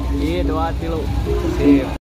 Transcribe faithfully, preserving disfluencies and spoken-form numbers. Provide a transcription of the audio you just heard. Iya, dua tilu.